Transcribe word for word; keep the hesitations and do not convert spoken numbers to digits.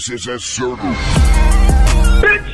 This is a circle. Bitch!